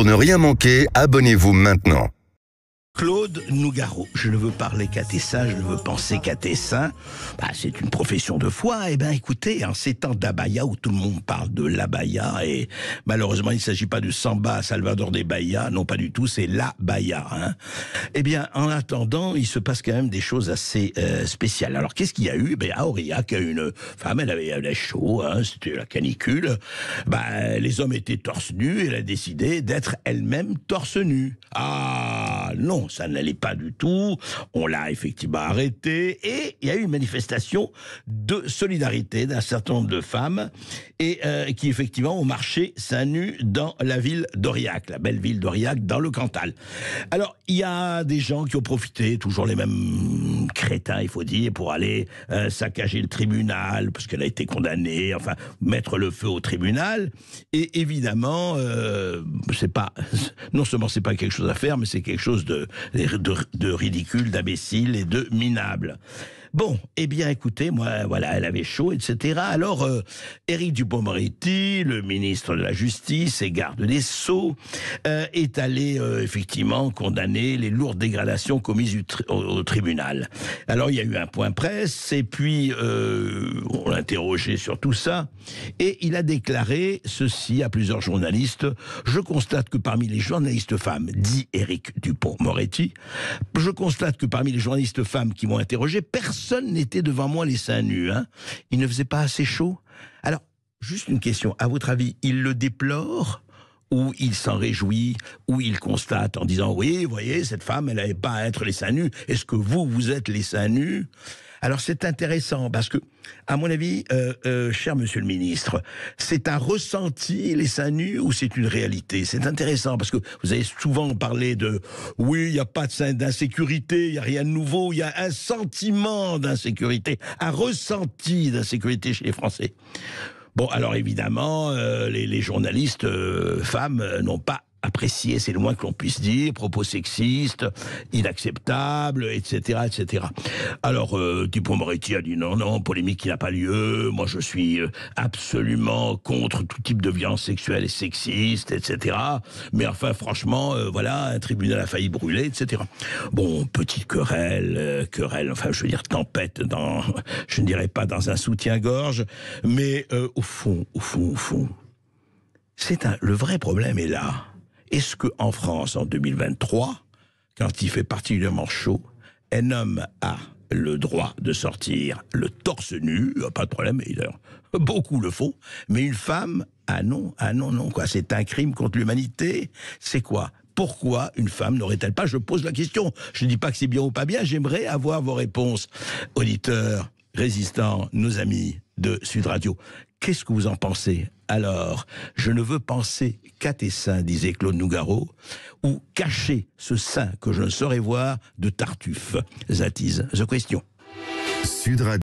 Pour ne rien manquer, abonnez-vous maintenant. Claude Nougaro. Je ne veux parler qu'à Tessin, je ne veux penser qu'à Tessin. Bah, c'est une profession de foi. Eh bien, écoutez, en ces temps d'Abaya où tout le monde parle de l'Abaya, et malheureusement, il ne s'agit pas du samba à Salvador de Baia, non pas du tout, c'est l'Abaya. Hein. Eh bien, en attendant, il se passe quand même des choses assez spéciales. Alors, qu'est-ce qu'il y a eu? Ben, à Aurillac, une femme, elle avait chaud, hein, c'était la canicule. Ben, les hommes étaient torse nus, et elle a décidé d'être elle-même torse nue. Ah, non, ça n'allait pas du tout, on l'a effectivement arrêté, et il y a eu une manifestation de solidarité d'un certain nombre de femmes, et qui effectivement ont marché seins nus dans la ville d'Aurillac, la belle ville d'Aurillac dans le Cantal. Alors, il y a des gens qui ont profité, toujours les mêmes crétins, il faut dire, pour aller saccager le tribunal, parce qu'elle a été condamnée, enfin, mettre le feu au tribunal, et évidemment, c'est pas, non seulement c'est pas quelque chose à faire, mais c'est quelque chose de ridicule, d'imbécile et de minable. Bon, eh bien, écoutez, moi, voilà, elle avait chaud, etc. Alors, Éric Dupont-Moretti, le ministre de la Justice et garde des Sceaux, est allé, effectivement, condamner les lourdes dégradations commises au tribunal. Alors, il y a eu un point presse, et puis, on l'a interrogé sur tout ça, et il a déclaré ceci à plusieurs journalistes. « Je constate que parmi les journalistes femmes, dit Éric Dupont-Moretti, je constate que parmi les journalistes femmes qui m'ont interrogé, personne n'était devant moi les seins nus. Hein. Il ne faisait pas assez chaud. » Alors, juste une question. À votre avis, il le déplore ou il s'en réjouit, ou il constate en disant « Oui, vous voyez, cette femme, elle n'avait pas à être les seins nus. Est-ce que vous, vous êtes les seins nus ?» Alors, c'est intéressant parce que, à mon avis, cher monsieur le ministre, c'est un ressenti, les seins nus, ou c'est une réalité? C'est intéressant parce que vous avez souvent parlé de « Oui, il n'y a pas d'insécurité, il n'y a rien de nouveau, il y a un sentiment d'insécurité, un ressenti d'insécurité chez les Français ». Bon, alors évidemment, les journalistes femmes n'ont pas apprécié, c'est le moins que l'on puisse dire, propos sexistes, inacceptables, etc., etc. Alors, Dupond-Moretti a dit non, non, polémique qui n'a pas lieu, moi je suis absolument contre tout type de violence sexuelle et sexiste, etc. Mais enfin, franchement, voilà, un tribunal a failli brûler, etc. Bon, petite querelle, enfin, je veux dire, tempête dans, je ne dirais pas dans un soutien-gorge, mais au fond, le vrai problème est là. Est-ce qu'en France, en 2023, quand il fait particulièrement chaud, un homme a le droit de sortir le torse nu, pas de problème, beaucoup le font, mais une femme, ah non, quoi, c'est un crime contre l'humanité, c'est quoi ? Pourquoi une femme n'aurait-elle pas ? Je pose la question, je ne dis pas que c'est bien ou pas bien, j'aimerais avoir vos réponses. Auditeurs, résistants, nos amis de Sud Radio, qu'est-ce que vous en pensez ? Alors, je ne veux penser qu'à tes seins, disait Claude Nougaro, ou cacher ce sein que je ne saurais voir de Tartuffe. That is the question. Sud Radio.